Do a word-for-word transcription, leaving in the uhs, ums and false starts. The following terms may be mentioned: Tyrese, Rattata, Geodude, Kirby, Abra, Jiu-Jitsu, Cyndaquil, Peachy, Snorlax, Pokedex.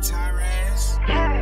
Tyrese.